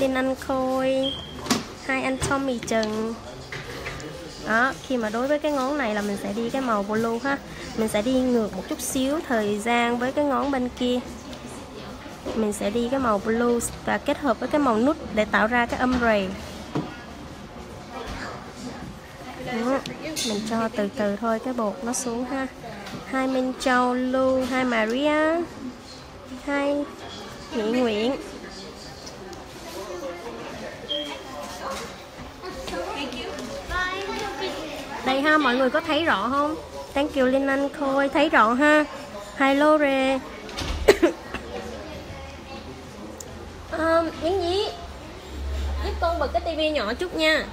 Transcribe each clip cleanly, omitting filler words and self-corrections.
lên ăn khôi, hai ăn Tommy chừng. Đó, khi mà đối với cái ngón này là mình sẽ đi cái màu blue ha. Mình sẽ đi ngược một chút xíu thời gian với cái ngón bên kia. Mình sẽ đi cái màu blue và kết hợp với cái màu nút để tạo ra cái ombre. Đó, mình cho từ từ thôi cái bột nó xuống ha. Hai Minh Châu, Lu, hai Maria, hai Nguyễn Nguyễn. Đây ha, mọi người có thấy rõ không? Thank you Linh Anh Khôi, thấy rõ ha. Hai Lore. Yến Dí, giúp con bật cái tivi nhỏ chút nha.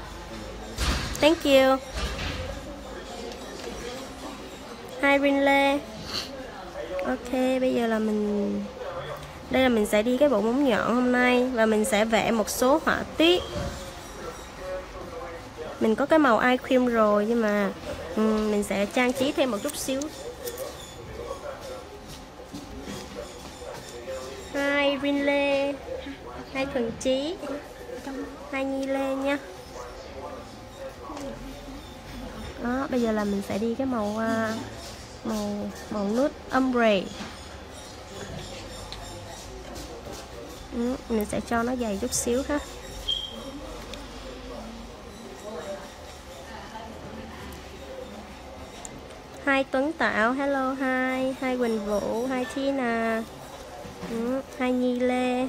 Thank you. Hai Rinley. Ok, bây giờ là mình, đây là mình sẽ đi cái bộ móng nhọn hôm nay và mình sẽ vẽ một số họa tiết. Mình có cái màu eye cream rồi nhưng mà mình sẽ trang trí thêm một chút xíu. Hai Rinley, hai Thuận Trí, hai Nhi Lê nha. Đó, bây giờ là mình sẽ đi cái màu nude ombre. Mình sẽ cho nó dày chút xíu ha. Hai Tuấn Tạo, hello hai Quỳnh Vũ, hai Tina, hai Nhi Lê,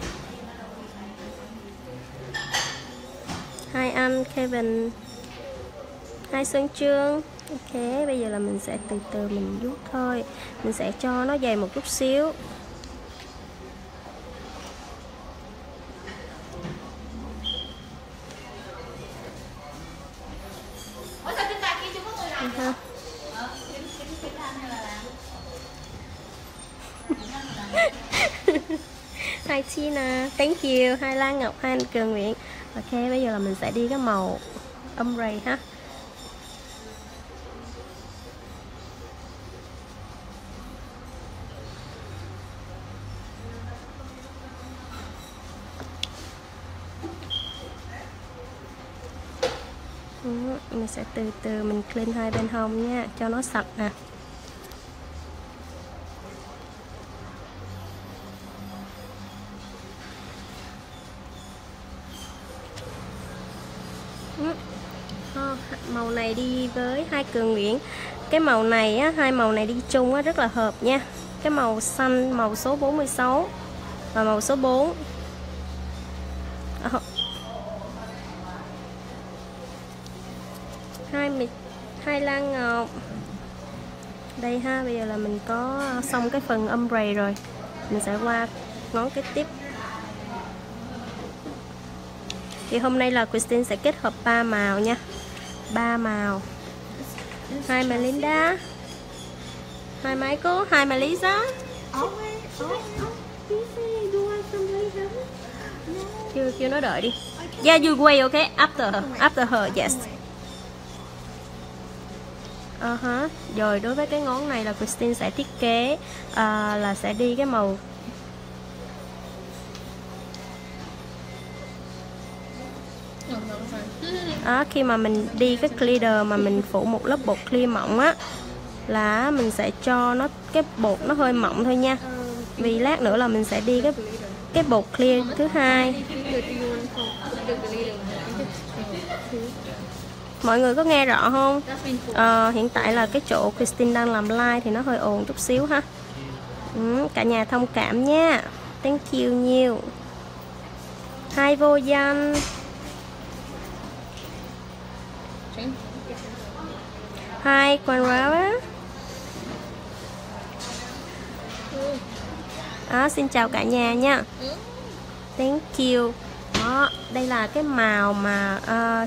hai anh Kevin, hai Xuân Trương. Ok, bây giờ là mình sẽ từ từ mình vuốt thôi. Mình sẽ cho nó dày một chút xíu. Hai Tina, thank you. Hai Lan Ngọc, hai anh Cường Nguyễn. Ok, bây giờ là mình sẽ đi cái màu ombre ha. Mình sẽ từ từ mình clean hai bên hông nha, cho nó sạch nè. Màu này đi với hai Cường Nguyễn. Cái màu này á, hai màu này đi chung á, rất là hợp nha. Cái màu xanh, màu số 46 và màu số 4. Hai Lan Ngọc. Đây ha, bây giờ là mình có xong cái phần ombre rồi. Mình sẽ qua ngón kế tiếp. Thì hôm nay là Christine sẽ kết hợp 3 màu nha. 3 màu. Hai Melinda, hai Michael, hai Melissa. Kêu nó đợi đi. Yeah, you wait, okay? After her, yes. Rồi đối với cái ngón này là Christine sẽ thiết kế là sẽ đi cái màu đó. Khi mà mình đi cái glitter mà mình phủ một lớp bột clear mỏng á, là mình sẽ cho nó cái bột nó hơi mỏng thôi nha, vì lát nữa là mình sẽ đi cái bột clear thứ hai. Mọi người có nghe rõ không? Hiện tại là cái chỗ Christine đang làm live thì nó hơi ồn chút xíu ha. Cả nhà thông cảm nha. Thank you nhiều. Hai Vô Danh. Hai Quang Rá. Xin chào cả nhà nha. Thank you. Đó, đây là cái màu mà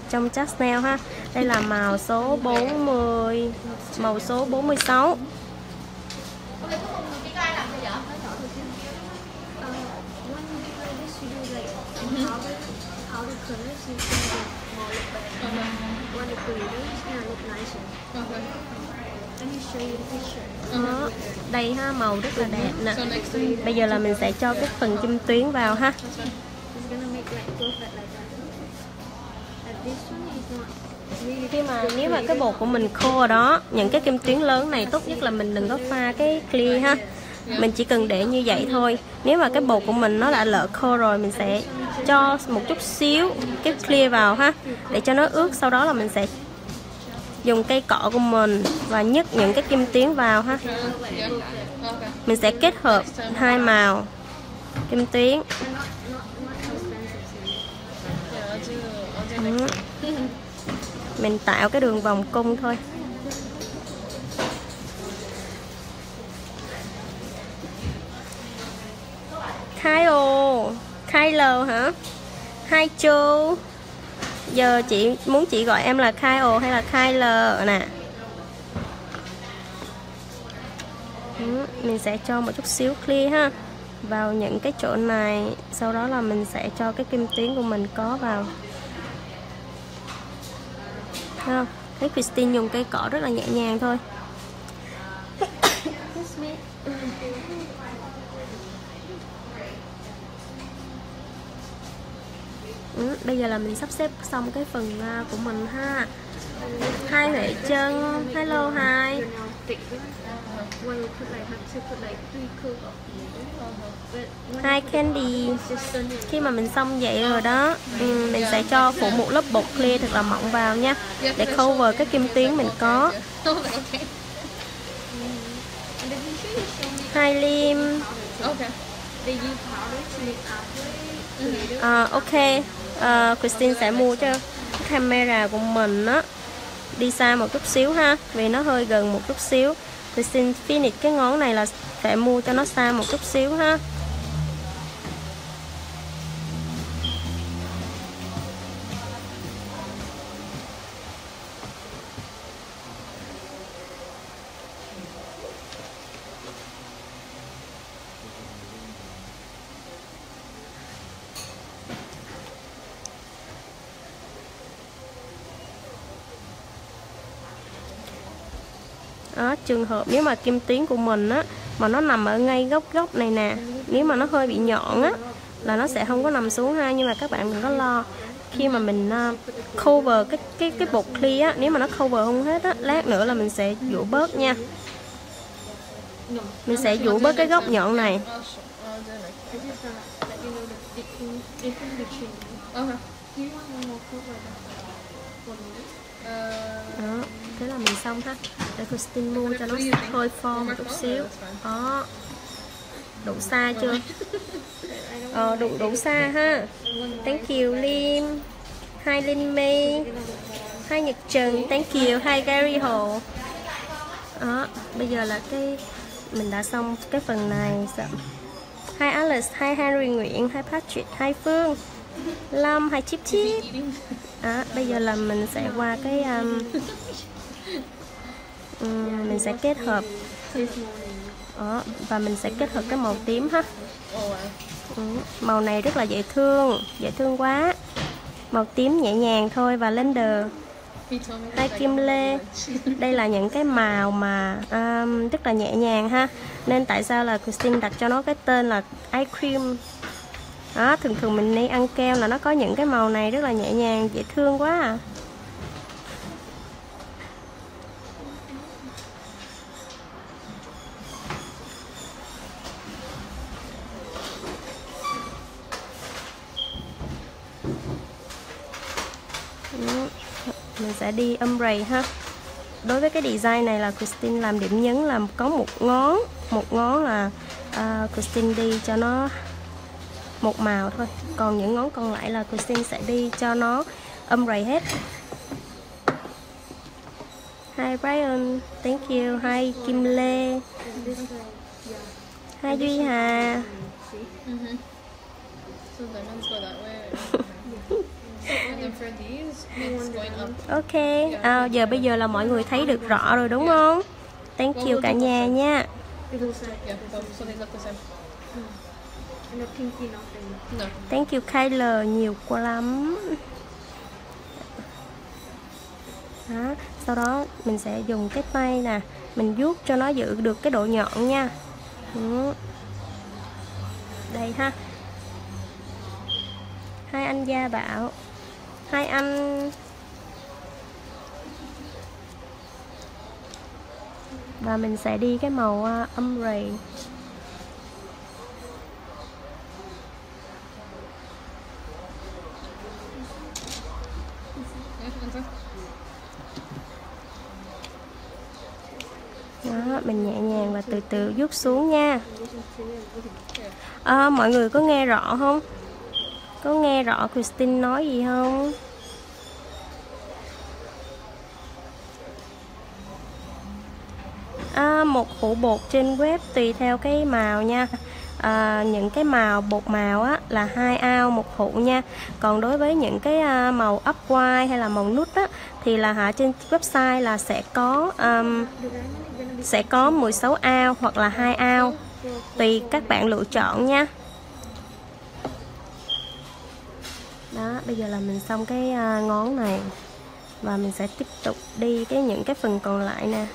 trong Just Nail ha. Đây là màu số 40, màu số 46. Đó, đây ha, màu rất là đẹp nè. Bây giờ là mình sẽ cho cái phần châm tuyến vào ha. gonna make like perfect like that. But this one is not really. Khi mà nếu mà cái bột của mình khô ở đó, những cái kem tuyến lớn này tốt nhất là mình đừng có pha cái clear ha. Mình chỉ cần để như vậy thôi. Nếu mà cái bột của mình nó đã lợ khô rồi, mình sẽ cho một chút xíu cái clear vào ha, để cho nó ướt. Sau đó là mình sẽ dùng cây cọ của mình và nhấc những cái kim tuyến vào ha. Mình sẽ kết hợp hai màu kim tuyến. Mình tạo cái đường vòng cung thôi. Khai ồ, khai lờ hả? Hai chu. Giờ chị muốn chị gọi em là khai ồ hay là khai lờ nè. Mình sẽ cho một chút xíu clear ha vào những cái chỗ này, sau đó là mình sẽ cho cái kim tuyến của mình có vào. Thấy không? Christine dùng cây cọ rất là nhẹ nhàng thôi. Bây giờ là mình sắp xếp xong cái phần của mình ha. Hai Huệ Chân, hello hai. Hai Candy. Khi mà mình xong vậy rồi đó, mình sẽ cho phủ một lớp bột clear thật là mỏng vào nha, để cover cái kim tuyến mình có. Hai Liêm. Christine sẽ mua cho cái camera của mình á, đi xa một chút xíu ha, vì nó hơi gần một chút xíu. Christine finish cái ngón này là sẽ mua cho nó xa một chút xíu ha. Đó, trường hợp nếu mà kim tuyến của mình á, mà nó nằm ở ngay góc này nè, nếu mà nó hơi bị nhọn á là nó sẽ không có nằm xuống ha. Nhưng mà các bạn đừng có lo, khi mà mình cover cái bột clear á, nếu mà nó cover không hết á, lát nữa là mình sẽ dũa bớt nha. Mình sẽ dũa bớt cái góc nhọn này. Đó, thế là mình xong ha. Để Christine mua cho nó hơi form một chút xíu. Đó. Đủ xa chưa? Đủ xa ha. Thank you Liêm. Hi Linh My. Hi Nhật Trần, thank you. Hi Gary Hồ. Đó, bây giờ là cái mình đã xong cái phần này. Hi Alice, hi Henry Nguyễn, hi Patrick, hi Phương. Lâm, hi Chip Chip. À, bây giờ là mình sẽ qua cái mình sẽ kết hợp và mình sẽ kết hợp cái màu tím ha. Màu này rất là dễ thương quá. Màu tím nhẹ nhàng thôi và blender. Hai Kim Lê, đây là những cái màu mà rất là nhẹ nhàng ha. Nên tại sao là Christine đặt cho nó cái tên là ice cream. Đó, thường thường mình đi ăn keo là nó có những cái màu này rất là nhẹ nhàng, dễ thương quá à. Mình sẽ đi ombre ha. Đối với cái design này là Christine làm điểm nhấn là có một ngón là Christine đi cho nó một màu thôi, còn những ngón còn lại là Christine sẽ đi cho nó ombre hết. Hi Brian, thank you. Hi Kim Lê. Hi Duy Hà. Ok, giờ bây giờ là mọi người thấy được rõ rồi đúng không? Thank you cả nhà nha. Thank you Kyler nhiều quá lắm. Đó, sau đó mình sẽ dùng cái tay nè, mình vuốt cho nó giữ được cái độ nhọn nha. Đây ha. hai anh gia bảo, hai anh và mình sẽ đi cái màu âm rì. Đó, mình nhẹ nhàng và từ từ vuốt xuống nha. Mọi người có nghe rõ không? Có nghe rõ Christine nói gì không? Một hũ bột trên web tùy theo cái màu nha. Những cái màu bột màu á là 2 ao một hũ nha. Còn đối với những cái màu ấp quai hay là màu nút á thì là trên website là sẽ có 16 ao hoặc là 2 ao, tùy các bạn lựa chọn nha. Đó, bây giờ là mình xong cái ngón này và mình sẽ tiếp tục đi những cái phần còn lại nè.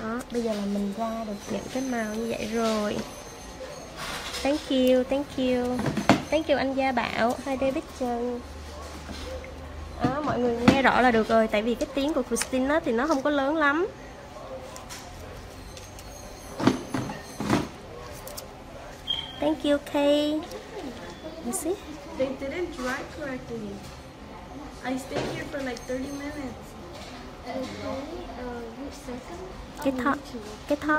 Đó, bây giờ là mình ra được những cái màu như vậy rồi. Thank you anh Gia Bảo, hi David Trần. Đó, mọi người nghe rõ là được rồi, tại vì cái tiếng của Christine đó thì nó không có lớn lắm. Thank you Kay. Let's see. They didn't dry correctly. I stayed here for like 30 minutes. Cái top.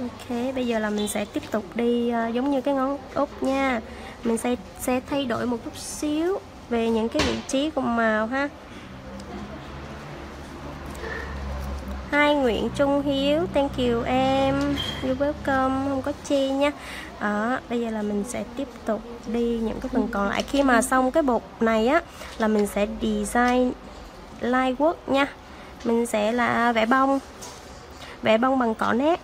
Ok, bây giờ là mình sẽ tiếp tục đi giống như cái ngón út nha. Mình sẽ thay đổi một chút xíu về những cái vị trí của màu ha. Hai Nguyễn Trung Hiếu, thank you em, you welcome, không có chi nha. Đó, bây giờ là mình sẽ tiếp tục đi những cái phần còn lại. Khi mà xong cái bột này á là mình sẽ design line work nha. Mình sẽ là vẽ bông bằng cỏ nét.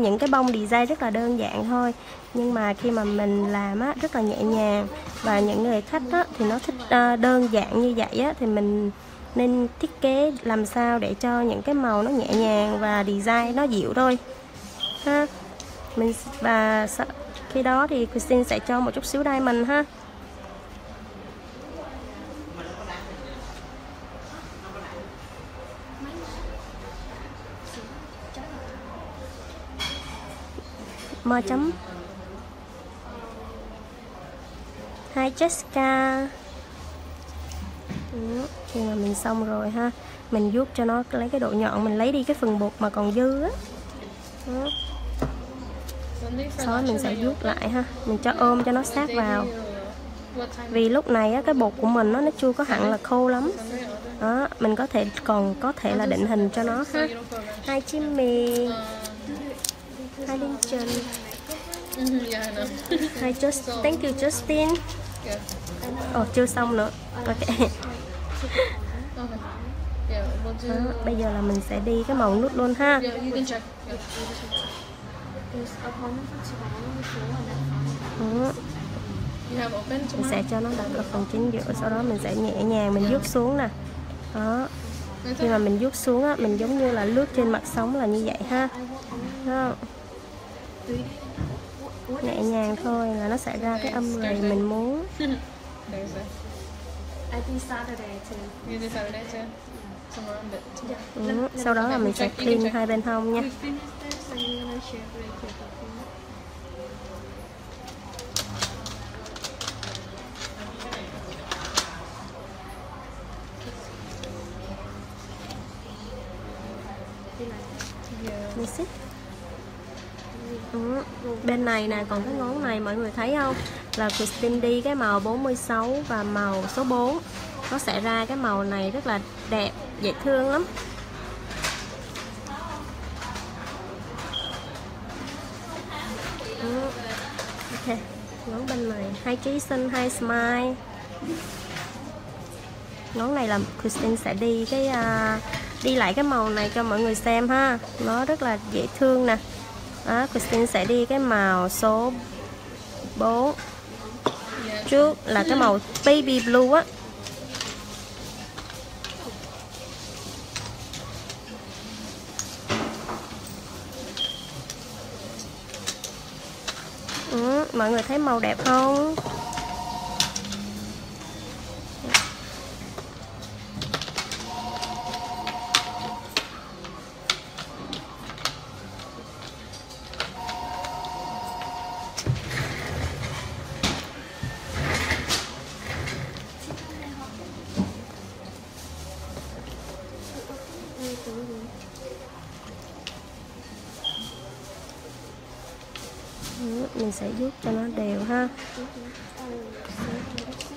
Những cái bông design rất là đơn giản thôi, nhưng mà khi mà mình làm á rất là nhẹ nhàng, và những người khách á thì nó thích đơn giản như vậy á, thì mình nên thiết kế làm sao để cho những cái màu nó nhẹ nhàng và design nó dịu thôi ha. Và khi đó thì Christine sẽ cho một chút xíu diamond ha. Mơ chấm. Hi Jessica. Khi mà mình xong rồi ha, mình vuốt cho nó lấy cái độ nhọn, mình lấy đi cái phần bột mà còn dư á. Sau đó mình sẽ vuốt lại ha, mình cho ôm cho nó sát vào. Vì lúc này á, cái bột của mình nó chưa có hẳn là khô lắm. Đó, mình còn có thể là định hình cho nó ha. Hi Jimmy. Hi Linh Trần. Hi Justin, thank you Justin. Chưa xong nữa. Ok. Bây giờ là mình sẽ đi cái màu nút luôn ha. Mình sẽ cho nó đặt ở phần chính giữa, sau đó mình sẽ nhẹ nhàng mình vuốt xuống nè. Đó. Khi mà mình vuốt xuống á, mình giống như là lướt trên mặt sóng là như vậy ha. Đó. Nhẹ nhàng thôi là nó sẽ ra cái âm rì mình muốn. Sau đó là mình sẽ clean hai bên hông nha. Bên này nè, còn cái ngón này mọi người thấy không? Là Christine đi cái màu 46 và màu số 4. Nó sẽ ra cái màu này rất là đẹp, dễ thương lắm. Ok, ngón bên này. Hi Jason, hi Smile. Ngón này là Christine sẽ đi lại cái màu này cho mọi người xem ha. Nó rất là dễ thương nè. Đó, Christine sẽ đi cái màu số 4. Trước là cái màu baby blue á. mọi người thấy màu đẹp không? Mình sẽ giúp cho nó đều ha,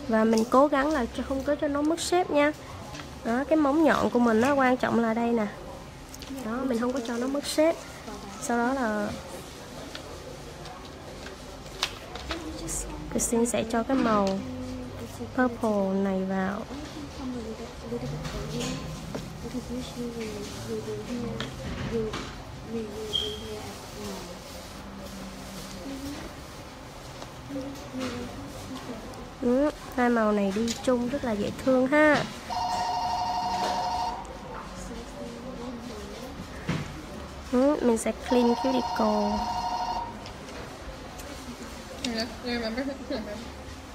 và mình cố gắng là không có cho nó mất xếp nha. Đó, cái móng nhọn của mình nó quan trọng là đây nè, đó mình không có cho nó mất xếp. Sau đó là Christine sẽ cho cái màu purple này vào. Hai màu này đi chung rất là dễ thương ha. Mình sẽ clean cuticle. Yes, we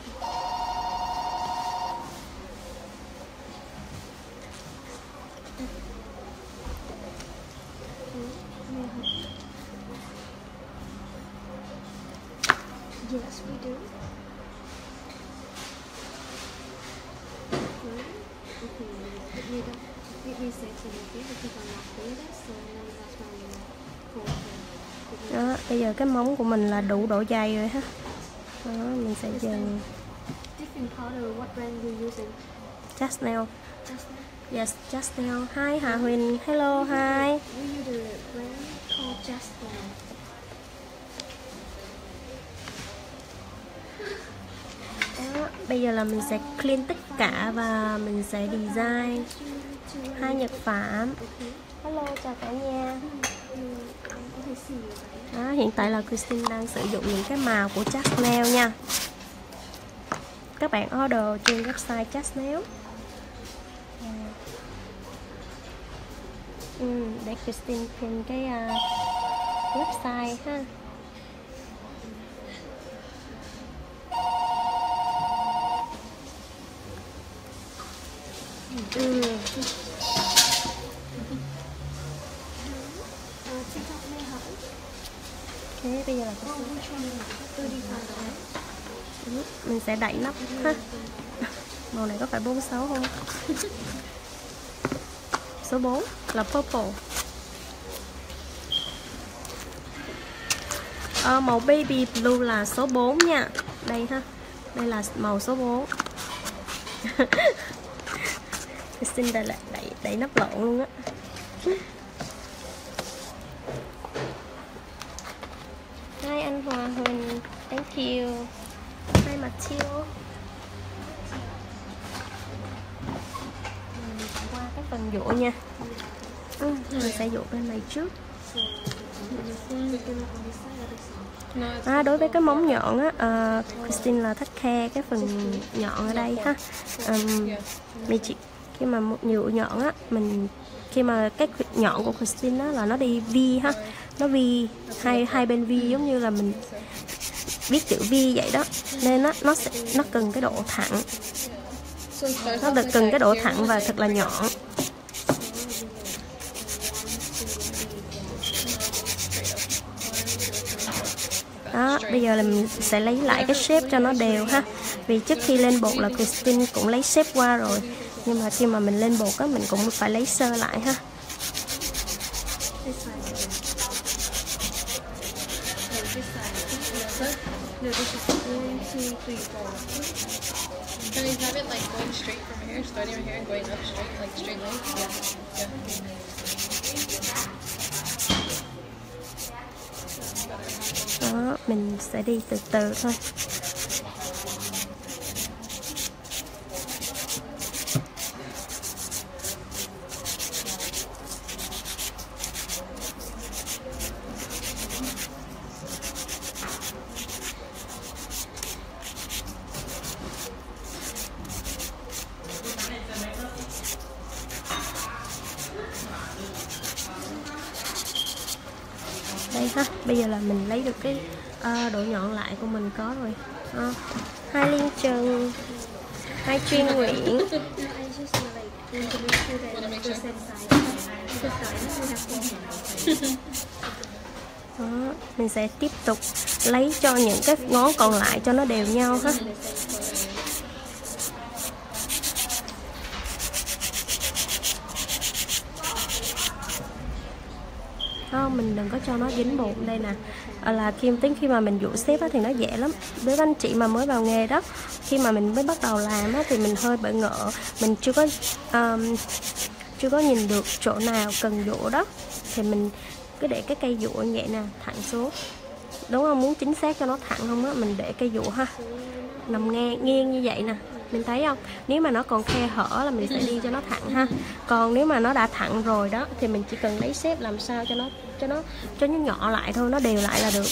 do. Đó, bây giờ cái móng của mình là đủ độ dày rồi ha. Đó, mình sẽ dần. Just Nail. Yes, Just Nail. Hi Hà Huỳnh, hello, hi. Bây giờ là mình sẽ clean tất cả và mình sẽ design hai nhật phẩm. Hello, chào cả nhà. Đó, hiện tại là Christine đang sử dụng những cái màu của Jas Nail nha. Các bạn order trên website Jas Nail. Để Christine tìm cái website ha. Thế bây giờ là mình sẽ đẩy nắp ha. Màu này có phải 46 không? Số 4 là purple. Màu baby blue là số 4 nha. Đây ha. Đây là màu số 4. Xin đẩy nắp lộn luôn á. Hi anh Hòa Huỳnh, thank you. Hi Matthew. Mình qua cái phần dũa nha. Mình sẽ dũa bên này trước. Đối với cái móng nhọn á, Christine là thắt khe cái phần nhọn ở đây ha. Mình chỉ khi mà một nhựa nhọn á, mình khi mà cái nhọn của Christine đó là nó đi vi ha, nó vi hai bên vi giống như là mình viết chữ vi vậy đó, nên nó cần cái độ thẳng, nó được cần cái độ thẳng và thật là nhọn. Đó, bây giờ là mình sẽ lấy lại cái shape cho nó đều ha, vì trước khi lên bột là Christine cũng lấy shape qua rồi, nhưng mà khi mà mình lên bột á, mình cũng phải lấy sơ lại ha. Đó, mình sẽ đi từ từ thôi. ha. Bây giờ là mình lấy được cái độ nhọn lại của mình có rồi. Hai liên chừng, hai chuyên nguyễn. Đó, mình sẽ tiếp tục lấy cho những cái ngón còn lại cho nó đều nhau ha. Đó, mình đừng có cho nó dính bột đây nè. Là Kim tính khi mà mình dụ xếp á, thì nó dễ lắm. Với anh chị mà mới vào nghề đó, khi mà mình mới bắt đầu làm á, thì mình hơi bỡ ngỡ, mình chưa có nhìn được chỗ nào cần dụ đó, thì mình cứ để cái cây dụ như vậy nè, thẳng xuống, đúng không? Muốn chính xác cho nó thẳng không á, mình để cây dụ ha, nằm ngang nghiêng như vậy nè, mình thấy không? Nếu mà nó còn khe hở là mình sẽ đi cho nó thẳng ha. Còn nếu mà nó đã thẳng rồi đó thì mình chỉ cần lấy xếp làm sao cho nó nhỏ lại thôi, nó đều lại là được.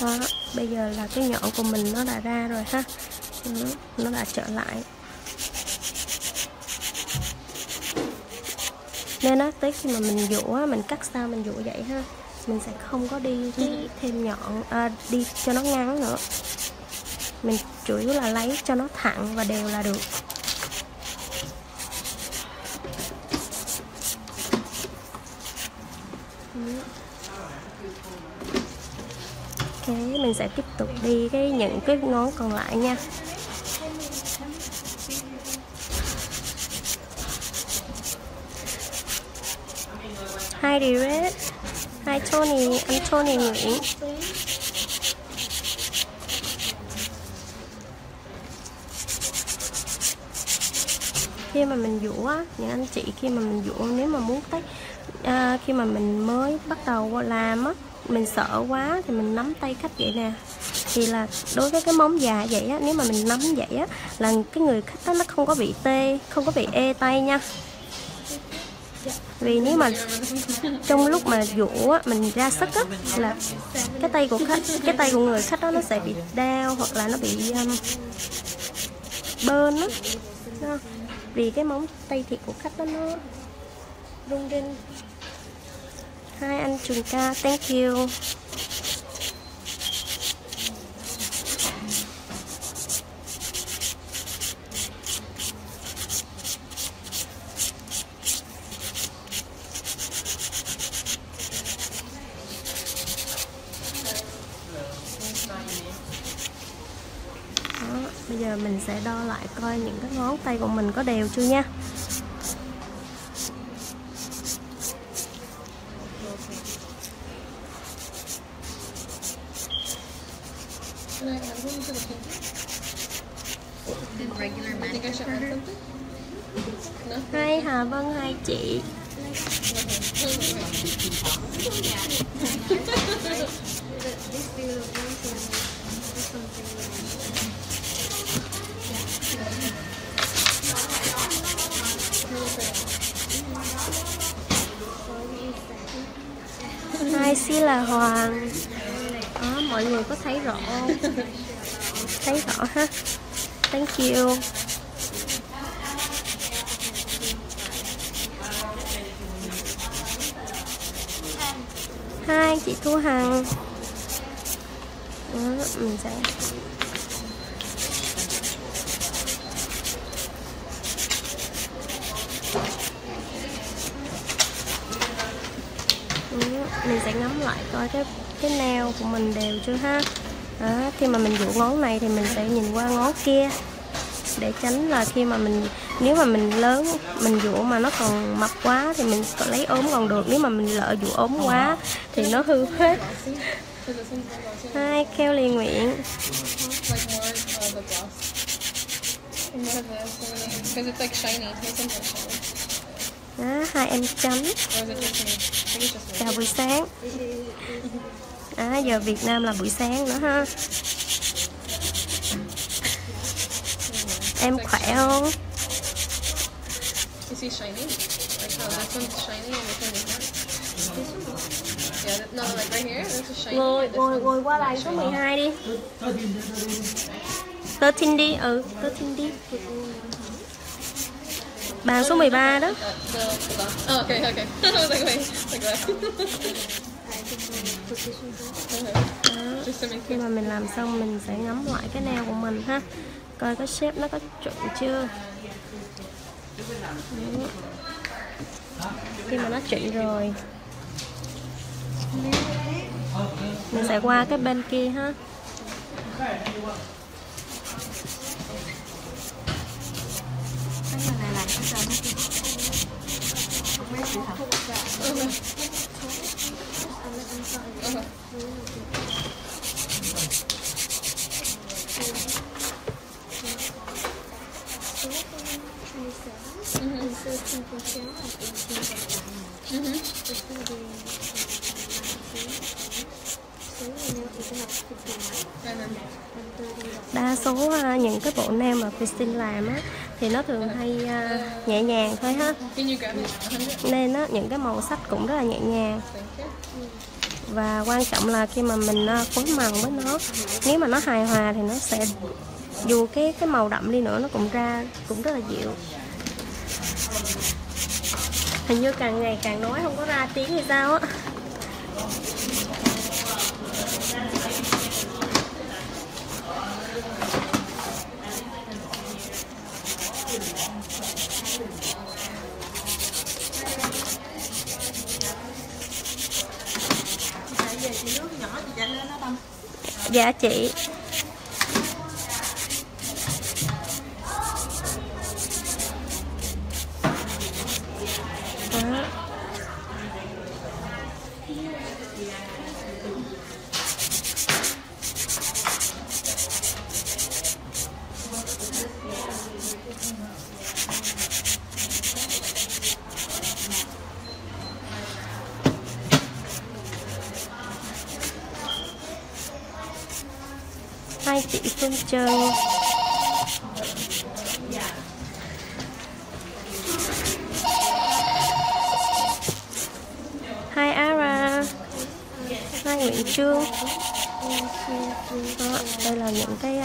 Đó, bây giờ là cái nhọn của mình nó đã ra rồi ha, nó đã trở lại. Nên á, tới khi mà mình dụ á, mình cắt sao mình dụ vậy ha, mình sẽ không có đi thêm nhọn, đi cho nó ngắn nữa. Mình chủ yếu là lấy cho nó thẳng và đều là được. Okay, mình sẽ tiếp tục đi những cái ngón còn lại nha. Hi Direct, hi Tony, anh Tony Nguyễn. Khi mà mình dụ á, những anh chị khi mà mình dụ, nếu mà muốn tách, khi mà mình mới bắt đầu làm á, mình sợ quá thì mình nắm tay khách vậy nè, thì là đối với cái móng già vậy á, nếu mà mình nắm vậy á là cái người khách đó, nó không có bị tê, không có bị ê tay nha. Vì nếu mà trong lúc mà dụ á, mình ra sức á, là cái tay của khách, cái tay của người khách đó nó sẽ bị đau hoặc là nó bị bơn á, vì cái móng tay thịt của khách đó nó rung rinh. Hai anh Trường Ca, thank you. Đó, bây giờ mình sẽ đo lại coi những cái ngón tay của mình có đều chưa nha. Hai Hà Vân, hai chị. Hai Sĩ là Hoàng. Đó, mọi người có thấy rõ không? Thấy rõ ha. Thank you. Hai chị Thu Hằng. Đó, mình sẽ ngắm lại coi cái nail của mình đều chưa ha. Đó, khi mà mình dụ ngón này thì mình sẽ nhìn qua ngón kia, để tránh là khi mà mình, nếu mà mình lớn mình dụ mà nó còn mập quá thì mình lấy ốm còn được, nếu mà mình lỡ dụ ốm quá thì nó hư hết. Hai Kelly Nguyễn. Đó, hai em Tránh. Chào buổi sáng. Giờ Việt Nam là buổi sáng nữa ha. Em khỏe không? Is he shiny? Like how this one's shiny and this one isn't? Yeah, no, like right here, this is shiny. Ngồi qua bài số 12 đi. 13 đi, 13 đi. Bàn số 13 đó. Okay. Khi mà mình làm xong mình sẽ ngắm lại cái nail của mình ha. Coi cái shape nó có chuẩn chưa. Đấy. Khi mà nó chỉnh rồi mình sẽ qua cái bên kia ha. Đa số những cái bộ nail mà Christine làm á thì nó thường hay nhẹ nhàng thôi ha, nên á những cái màu sắc cũng rất là nhẹ nhàng. Và quan trọng là khi mà mình phối màu với nó, nếu mà nó hài hòa thì nó sẽ, dù cái màu đậm đi nữa nó cũng ra cũng rất là dịu. Hình như càng ngày càng nói không có ra tiếng hay sao á. Dạ chị. Hai chị Phương chơi. Hai Ara. Hai Nguyễn Trương. Đó, đây là những cái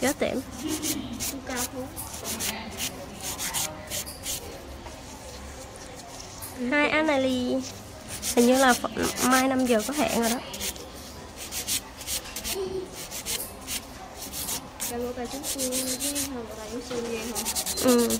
giá tiệm hai Annalie. Hình như là mai 5 giờ có hẹn rồi đó. Ừ.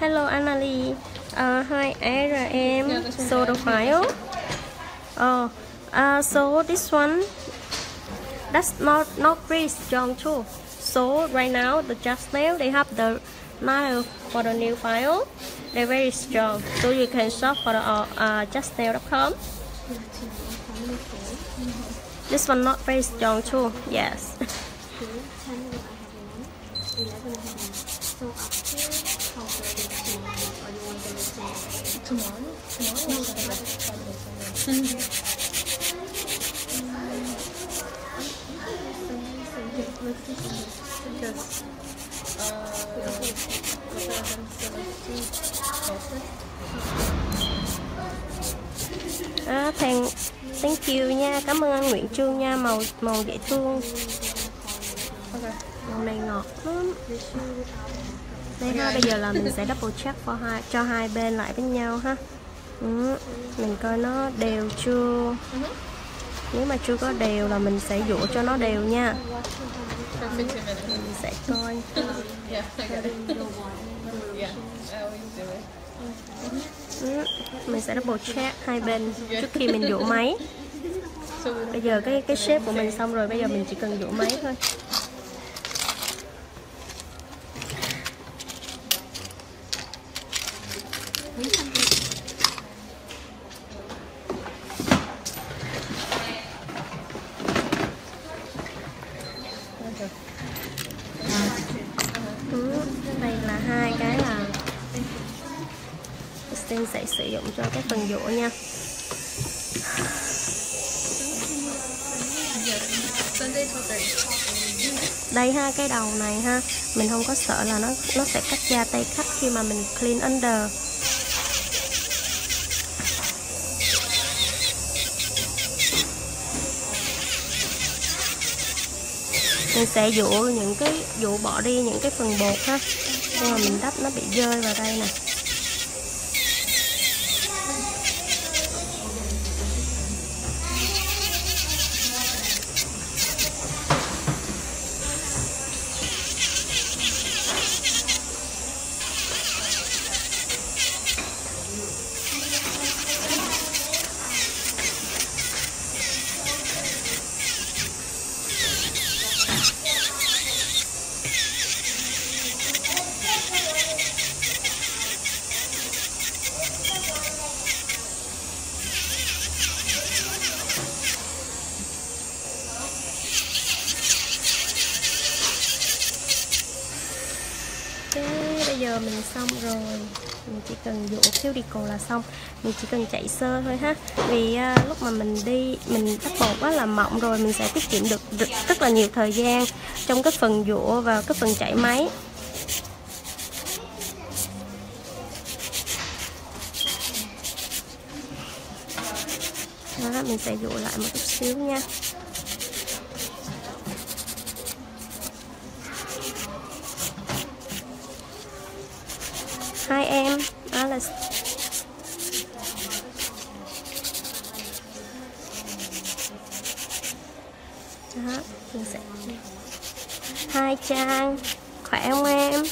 Hello Annalie. Hi Ara, so the file. Oh, so this one, that's not Chris John too. So right now the Just Nail, they have the nail for the new file. They're very strong. So you can shop for the JustNail.com. This one not very strong too. Yes. thank you nha. Cảm ơn anh Nguyễn Trương nha, màu dễ thương. Màu này ngọt lắm. Đây ha, bây giờ là mình sẽ double check cho hai bên lại với nhau ha. Mình coi nó đều chưa. Nếu mà chưa có đều là mình sẽ dũa cho nó đều nha. Mình sẽ coi. Mình sẽ double check hai bên trước khi mình dũa máy. Bây giờ cái shape của mình xong rồi, bây giờ mình chỉ cần dũa máy thôi. Mình sẽ sử dụng cho cái phần dũa nha. Đây ha, cái đầu này ha, mình không có sợ là nó sẽ cắt da tay khách khi mà mình clean under. Mình sẽ dũa những cái bỏ đi những cái phần bột ha, nhưng mà mình đắp nó bị rơi vào đây nè. Mình xong rồi, mình chỉ cần dụ cuticle là xong, mình chỉ cần chạy sơ thôi ha. Vì lúc mà mình đi mình cắt bột quá là mỏng rồi, mình sẽ tiết kiệm được rất là nhiều thời gian trong cái phần dụ và cái phần chạy máy. Đó, mình sẽ dụ lại một chút xíu nha. Hi em, Alice. Đó, mình sẽ... Hi Trang, khỏe không em? Okay,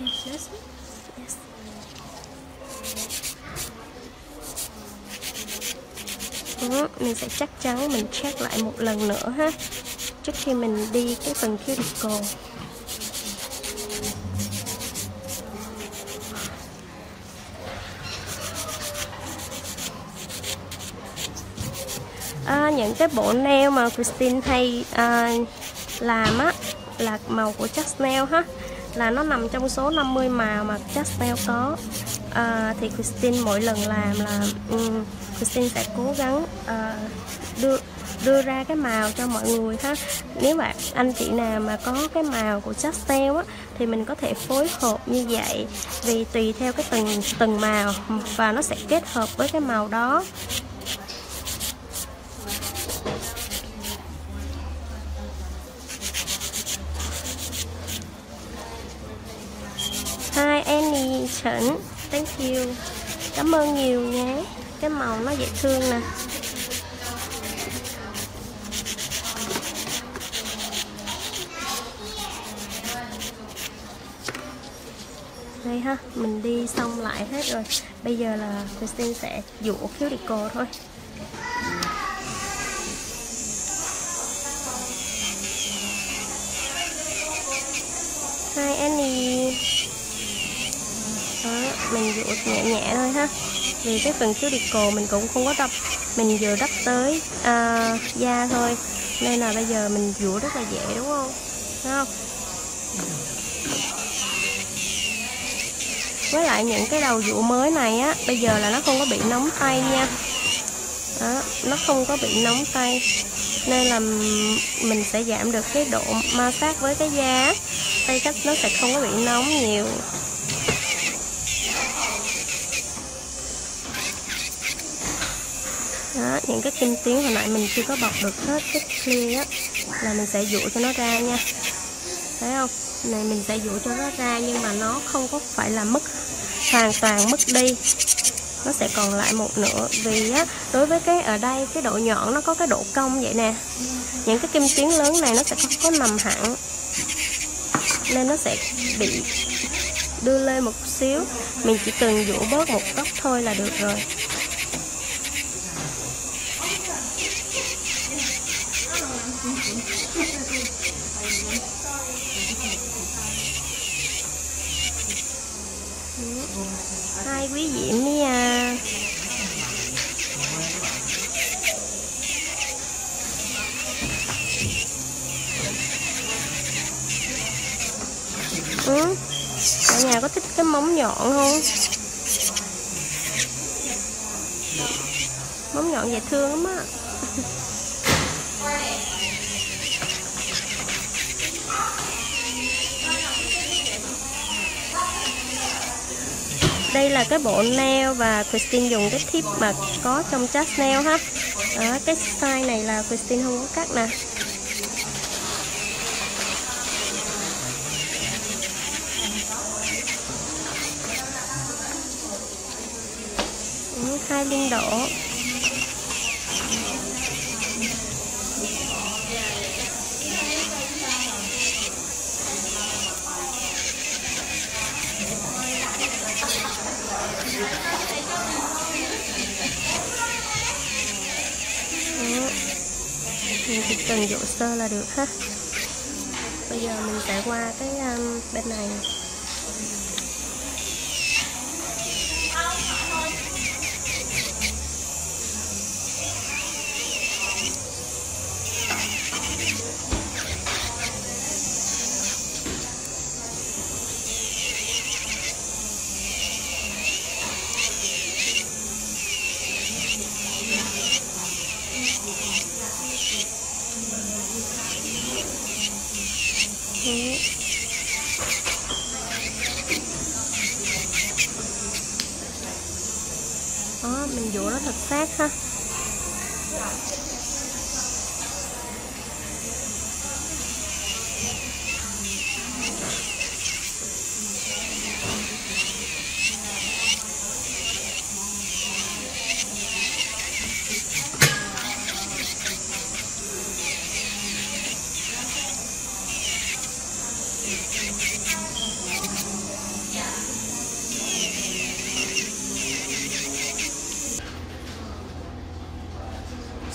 yes. Yes. Đó, mình sẽ chắc chắn mình check lại một lần nữa ha, trước khi mình đi cái phần cuticle. Những cái bộ nail mà Christine hay làm á là màu của Just Nail ha, là nó nằm trong số 50 màu mà Just Nail có. Thì Christine mỗi lần làm là Christine sẽ cố gắng đưa ra cái màu cho mọi người ha. Nếu bạn anh chị nào mà có cái màu của Just Nail á thì mình có thể phối hợp như vậy, vì tùy theo cái từng màu và nó sẽ kết hợp với cái màu đó. Hi Annie Trần, thank you. Cảm ơn nhiều nhé. Cái màu nó dễ thương nè. Đây ha, mình đi xong lại hết rồi. Bây giờ là Christine sẽ dũa cuticle thôi. Hi Annie. Đó, mình dụa nhẹ nhẹ thôi ha, vì cái phần cuticle mình cũng không có đắp, mình vừa đắp tới da thôi, nên là bây giờ mình dụa rất là dễ, đúng không? Đúng không? Với lại những cái đầu dụa mới này á, bây giờ là nó không có bị nóng tay nha. Đó, nó không có bị nóng tay nên là mình sẽ giảm được cái độ ma sát với cái da, tay cách nó sẽ không có bị nóng nhiều. Đó, những cái kim tuyến hồi nãy mình chưa có bọc được hết cái clear á, là mình sẽ dụi cho nó ra nha, thấy không? Này mình sẽ dụi cho nó ra, nhưng mà nó không có phải là mất hoàn toàn mất đi, nó sẽ còn lại một nửa. Vì á, đối với cái ở đây cái độ nhọn nó có cái độ cong vậy nè, những cái kim tuyến lớn này nó sẽ không có nằm hẳn, nên nó sẽ bị đưa lên một xíu. Mình chỉ cần dụi bớt một góc thôi là được rồi. Hai quý diễm đi à. Cả nhà có thích cái móng nhọn không? Móng nhọn dễ thương lắm á. Đây là cái bộ nail và Christine dùng cái tip mà có trong Just Nail ha. Đó, cái size này là Christine không có cắt nè. Hai biên độ. Mình chỉ cần dụ sơ là được ha. Bây giờ mình sẽ qua cái bên này. Đó, mình dụ nó thật sát ha.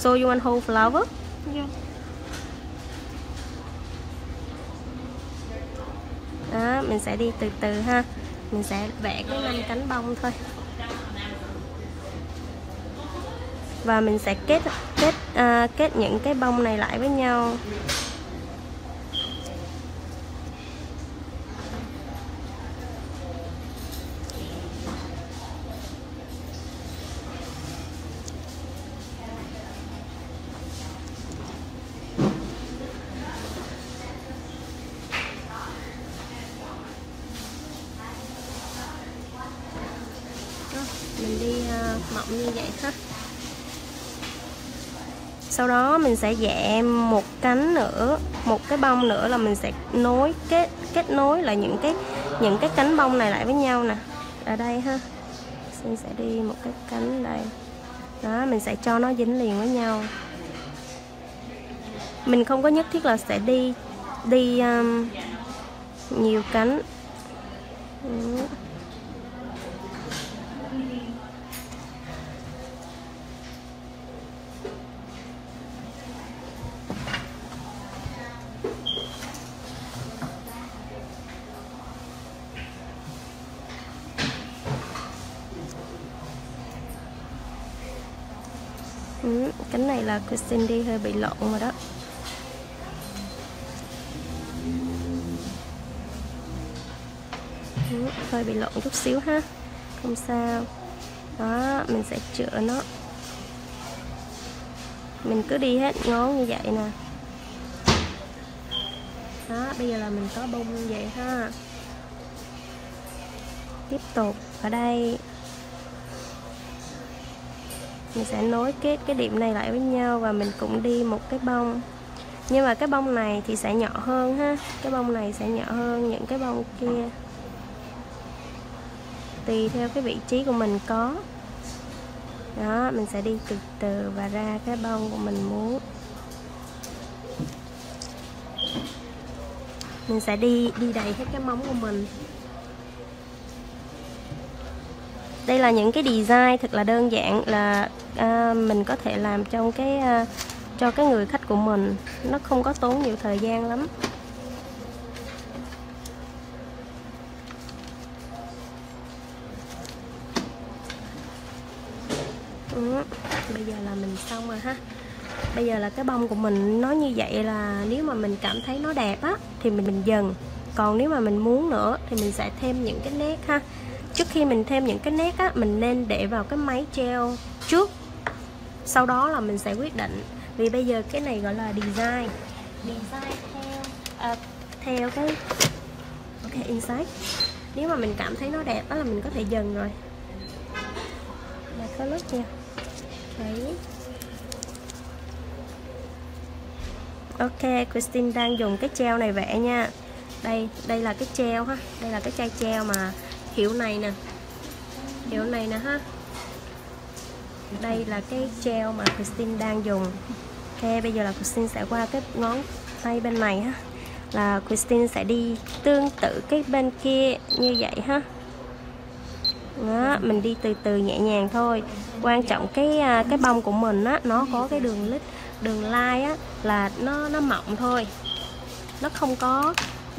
So you want whole flower? Yeah. Đó, mình sẽ đi từ từ ha. Mình sẽ vẽ cái 5 cánh bông thôi. Và mình sẽ kết những cái bông này lại với nhau. Mình đi mộng như vậy ha. Sau đó mình sẽ vẽ một cánh nữa, một cái bông nữa, là mình sẽ nối kết nối lại những cái cánh bông này lại với nhau nè. Ở đây ha, mình sẽ đi một cái cánh đây. Đó, mình sẽ cho nó dính liền với nhau. Mình không có nhất thiết là sẽ đi nhiều cánh. Cánh này là Christine đi hơi bị lộn rồi đó. Hơi bị lộn chút xíu ha, không sao. Đó, mình sẽ chữa nó. Mình cứ đi hết ngón như vậy nè. Đó, bây giờ là mình có bông như vậy ha. Tiếp tục ở đây. mình sẽ nối kết cái điểm này lại với nhau và mình cũng đi một cái bông. Nhưng mà cái bông này thì sẽ nhỏ hơn ha, cái bông này sẽ nhỏ hơn những cái bông kia, tùy theo cái vị trí của mình có. Đó, mình sẽ đi từ từ và ra cái bông của mình muốn. Mình sẽ đi đầy hết cái móng của mình. Đây là những cái design thật là đơn giản, là mình có thể làm trong cái cho cái người khách của mình, nó không có tốn nhiều thời gian lắm. Bây giờ là mình xong rồi ha. Bây giờ là cái bông của mình nó như vậy, là nếu mà mình cảm thấy nó đẹp á thì mình dần. Còn nếu mà mình muốn nữa thì mình sẽ thêm những cái nét ha. Trước khi mình thêm những cái nét á, mình nên để vào cái máy treo trước, sau đó là mình sẽ quyết định. Vì bây giờ cái này gọi là design, design theo theo cái ok insight. Nếu mà mình cảm thấy nó đẹp á là mình có thể dần rồi. Mà có lớp nha. Đấy. Ok, Christine đang dùng cái treo này vẽ nha. Đây là cái treo ha, đây là cái chai treo mà kiểu này nè, kiểu này nè ha. Đây là cái treo mà Christine đang dùng. Ok, bây giờ là Christine sẽ qua cái ngón tay bên này ha, là Christine sẽ đi tương tự cái bên kia như vậy ha. Đó, mình đi từ từ nhẹ nhàng thôi. Quan trọng cái bông của mình á, nó có cái đường lít, đường lai á là nó mỏng thôi, nó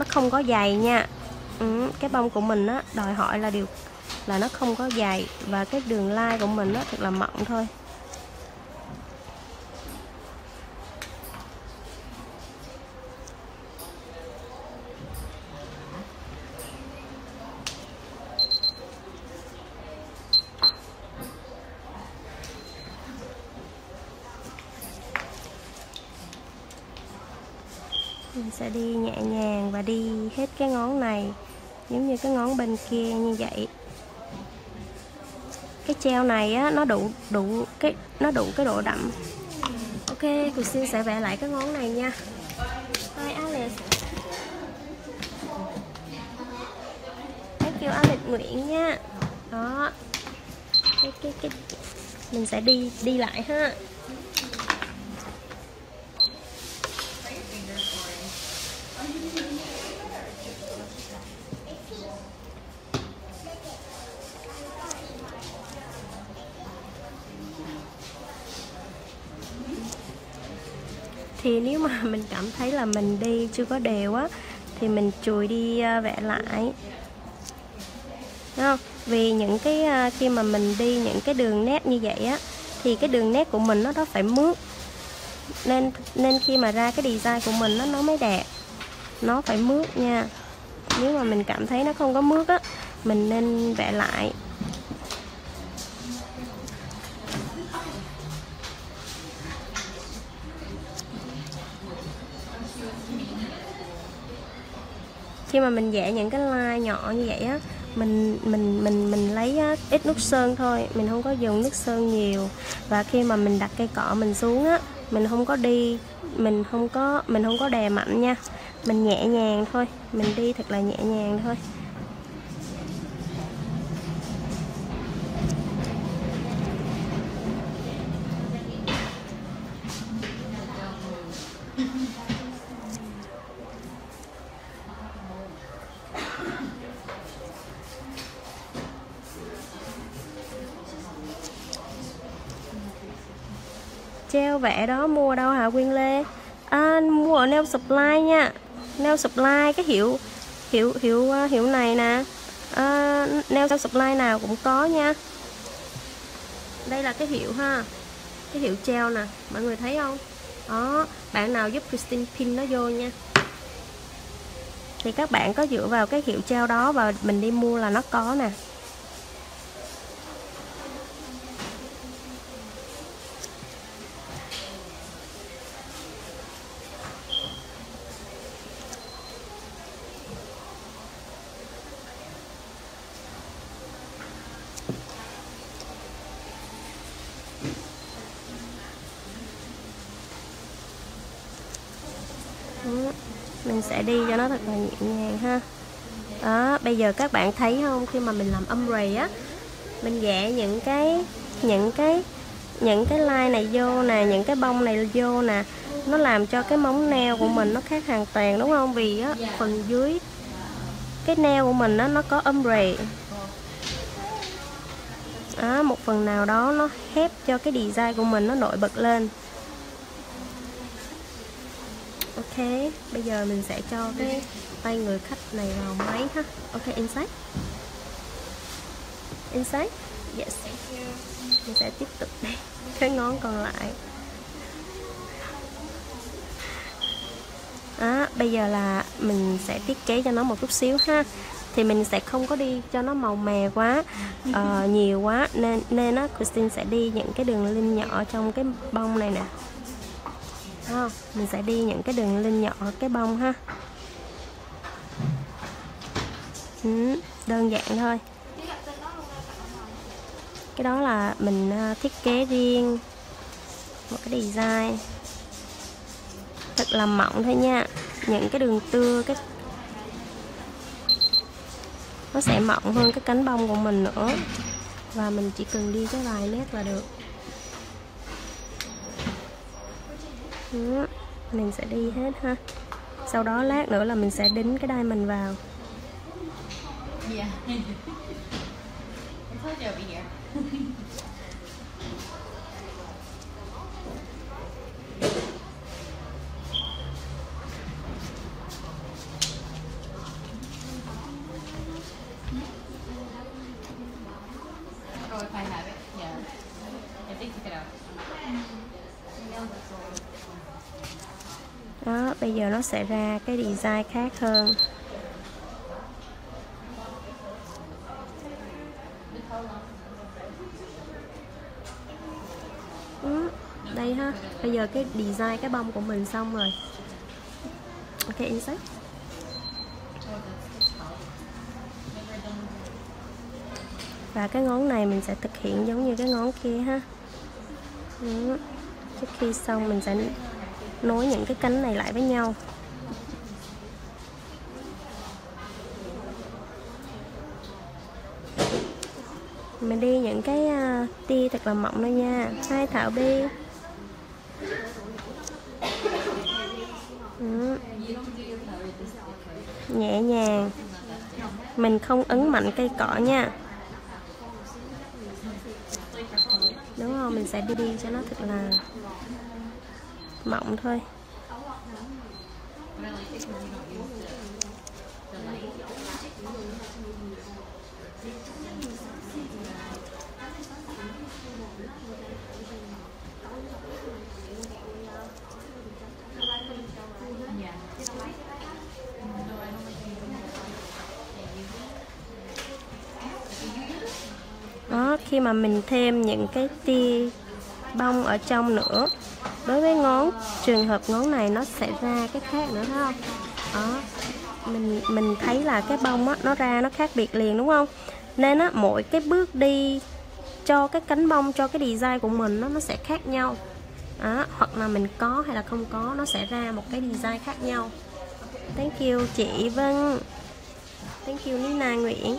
không có dày nha. Cái bông của mình á đòi hỏi là điều là nó không có dày, và cái đường lai của mình nó thật là mỏng thôi. Mình sẽ đi nhẹ nhàng và đi hết cái ngón này, giống như cái ngón bên kia như vậy. Cái treo này á, nó đủ cái độ đậm. Ok, Christine sẽ vẽ lại cái ngón này nha. Hi Alex. Hãy kêu Alex Nguyễn nha. Đó. Cái mình sẽ đi lại ha. Thì nếu mà mình cảm thấy là mình đi chưa có đều á thì mình chùi đi vẽ lại. Đúng không? Vì những cái khi mà mình đi những cái đường nét như vậy á thì cái đường nét của mình nó phải mướt. Nên khi mà ra cái design của mình nó mới đẹp. Nó phải mướt nha. Nếu mà mình cảm thấy nó không có mướt á, mình nên vẽ lại. Khi mà mình vẽ những cái line nhỏ như vậy á, mình lấy ít nước sơn thôi, mình không có dùng nước sơn nhiều. Và khi mà mình đặt cây cọ mình xuống á, mình không có đè mạnh nha. Mình nhẹ nhàng thôi, mình đi thật là nhẹ nhàng thôi. Treo vẽ đó mua đâu hả Quyên Lê? À, mua ở Nail Supply nha. Nail Supply cái hiệu này nè. À, Nail Supply nào cũng có nha. Đây là cái hiệu ha. Cái hiệu treo nè, mọi người thấy không? Đó, bạn nào giúp Christine pin nó vô nha. Thì các bạn có dựa vào cái hiệu treo đó và mình đi mua là nó có nè. mình sẽ đi cho nó thật là nhẹ nhàng ha. Đó, bây giờ các bạn thấy không, khi mà mình làm ombre á, mình vẽ những cái line này vô nè, những cái bông này vô nè, nó làm cho cái móng neo của mình nó khác hoàn toàn đúng không? Vì á, phần dưới cái neo của mình nó có ombre. Đó, một phần nào đó nó hép cho cái design của mình nó nổi bật lên. Ok, bây giờ mình sẽ cho cái tay người khách này vào máy ha. Ok, inside. Inside. Yes. Mình sẽ tiếp tục đây. Cái ngón còn lại. Đó, bây giờ là mình sẽ thiết kế cho nó một chút xíu ha. Thì mình sẽ không có đi cho nó màu mè quá, nhiều quá. Nên á, Christine sẽ đi những cái đường lin nhỏ trong cái bông này nè. Đó, mình sẽ đi những cái đường lin nhỏ cái bông ha. Đơn giản thôi. Cái đó là mình thiết kế riêng một cái design thật là mỏng thôi nha. Những cái đường tưa cái nó sẽ mỏng hơn cái cánh bông của mình nữa, và mình chỉ cần đi cái vài nét là được. Đó, mình sẽ đi hết ha. Sau đó lát nữa là mình sẽ đính cái diamond mình vào. Đó, bây giờ nó sẽ ra cái design khác hơn. Đây ha, bây giờ cái design cái bông của mình xong rồi. Ok, insert. Và cái ngón này mình sẽ thực hiện giống như cái ngón kia ha. Đó. Trước khi xong mình sẽ nối những cái cánh này lại với nhau. Mình đi những cái tia thật là mỏng thôi nha. Hai Thảo Bi. Nhẹ nhàng. Mình không ấn mạnh cây cọ nha. Đúng không? Mình sẽ đi cho nó thật là mỏng thôi. Đó, khi mà mình thêm những cái tia bông ở trong nữa, đối với ngón, trường hợp ngón này nó sẽ ra cái khác nữa, thấy không? Đó, mình thấy là cái bông á, nó ra nó khác biệt liền đúng không? Nên á, mỗi cái bước đi cho cái cánh bông, cho cái design của mình nó sẽ khác nhau. Đó, hoặc là mình có hay là không có, nó sẽ ra một cái design khác nhau. Thank you chị Vân. Thank you Nina Nguyễn.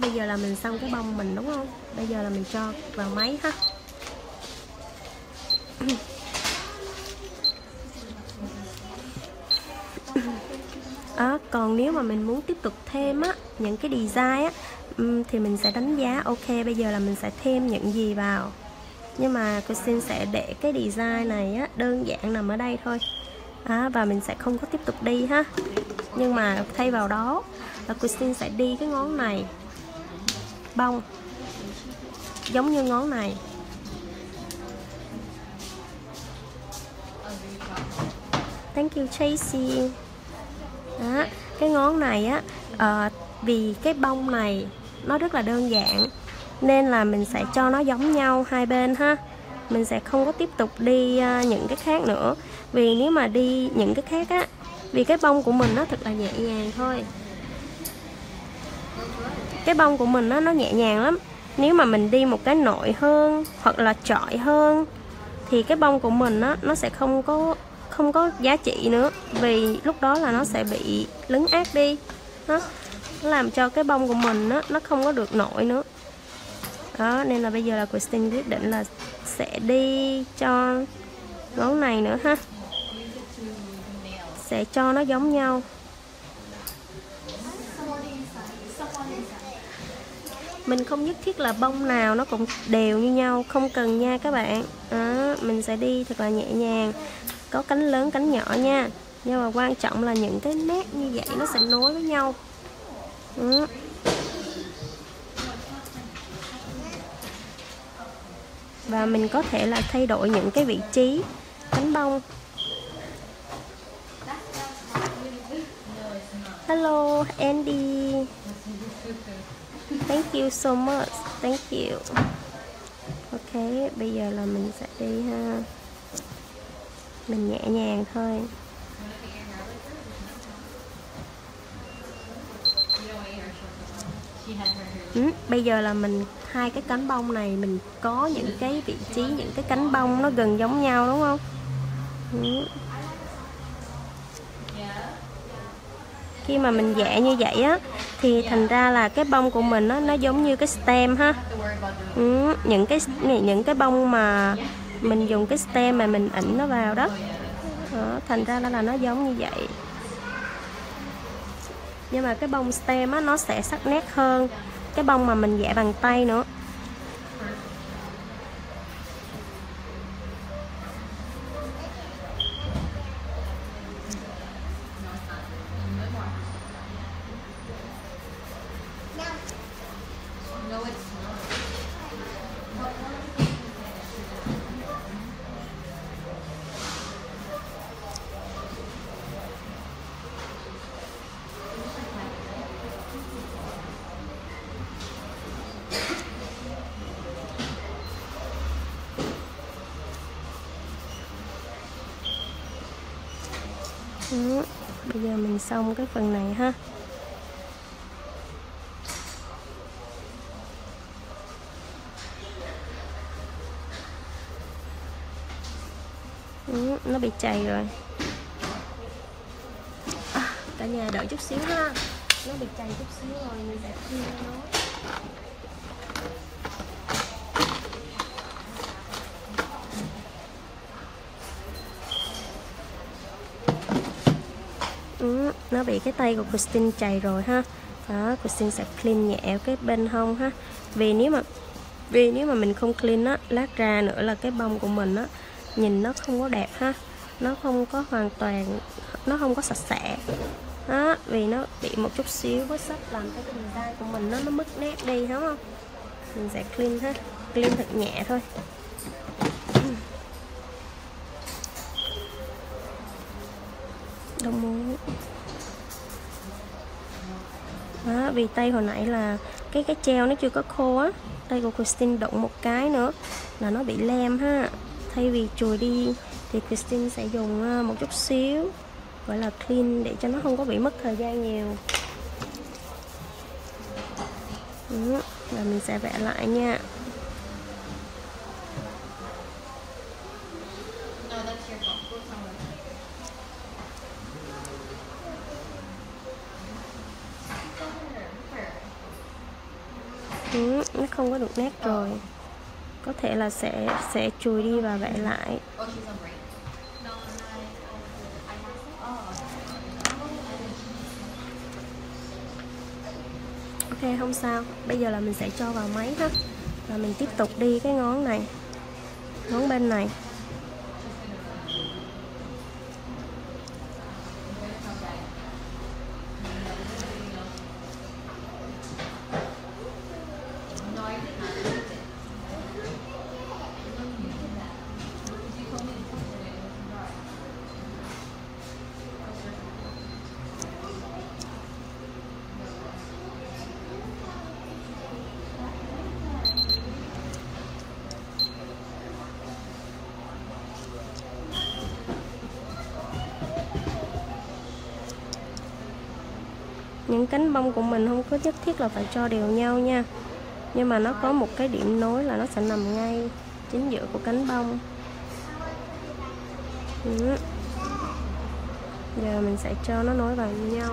Bây giờ là mình xong cái bông mình đúng không? Bây giờ là mình cho vào máy ha. À, còn nếu mà mình muốn tiếp tục thêm á, những cái design á, thì mình sẽ đánh giá ok bây giờ là mình sẽ thêm những gì vào. Nhưng mà Christine sẽ để cái design này á, đơn giản nằm ở đây thôi. Và mình sẽ không có tiếp tục đi ha. Nhưng mà thay vào đó là Christine sẽ đi cái ngón này bông giống như ngón này. Thank you Tracy. Đó, cái ngón này á, vì cái bông này nó rất là đơn giản nên là mình sẽ cho nó giống nhau hai bên ha. Mình sẽ không có tiếp tục đi những cái khác nữa. Vì nếu mà đi những cái khác á, vì cái bông của mình nó thật là nhẹ nhàng thôi. Cái bông của mình nó nhẹ nhàng lắm. Nếu mà mình đi một cái nổi hơn hoặc là trọi hơn thì cái bông của mình nó sẽ không có không có giá trị nữa, vì lúc đó là nó sẽ bị lấn át đi, nó làm cho cái bông của mình nó không có được nổi nữa. Đó, nên là bây giờ là Christine quyết định là sẽ đi cho gấu này nữa ha, sẽ cho nó giống nhau. Mình không nhất thiết là bông nào nó cũng đều như nhau, không cần nha các bạn. Đó, mình sẽ đi thật là nhẹ nhàng, có cánh lớn cánh nhỏ nha, nhưng mà quan trọng là những cái nét như vậy nó sẽ nối với nhau. Đó. Và mình có thể là thay đổi những cái vị trí cánh bông. Hello Andy, thank you so much, thank you. Ok, bây giờ là mình sẽ đi ha, mình nhẹ nhàng thôi. Bây giờ là mình hai cái cánh bông này mình có những cái vị trí, những cái cánh bông nó gần giống nhau đúng không? Khi mà mình vẽ như vậy á thì thành ra là cái bông của mình nó giống như cái stem ha. Những cái bông mà mình dùng cái stem mà mình ảnh nó vào đó. Đó, thành ra là nó giống như vậy. Nhưng mà cái bông stem á, nó sẽ sắc nét hơn cái bông mà mình vẽ bằng tay nữa. Bây giờ mình xong cái phần này ha. Nó bị chày rồi cả nhà đợi chút xíu ha, nó bị chày chút xíu rồi mình sẽ khuyên nó. Nó bị cái tay của Christine chày rồi ha. Đó, Christine sẽ clean nhẹ cái bên hông ha. Vì nếu mà mình không clean á, lát ra nữa là cái bông của mình á, nhìn nó không có đẹp ha. Nó không có hoàn toàn, nó không có sạch sẽ. Đó, vì nó bị một chút xíu với sắp làm cái hình tay của mình nó mất nét đi đúng không? Mình sẽ clean ha, clean thật nhẹ thôi. Đâu muốn. Đó, vì tay hồi nãy là cái treo nó chưa có khô á, tay của Christine đụng một cái nữa là nó bị lem ha. Thay vì chùi đi thì Christine sẽ dùng một chút xíu gọi là clean để cho nó không có bị mất thời gian nhiều. Và mình sẽ vẽ lại nha. Nó không có được nét rồi, có thể là sẽ chùi đi và vẽ lại. Ok, không sao. Bây giờ là mình sẽ cho vào máy ha, và mình tiếp tục đi cái ngón này, ngón bên này. Những cánh bông của mình không có nhất thiết là phải cho đều nhau nha, nhưng mà nó có một cái điểm nối là nó sẽ nằm ngay chính giữa của cánh bông. Giờ mình sẽ cho nó nối vào với nhau.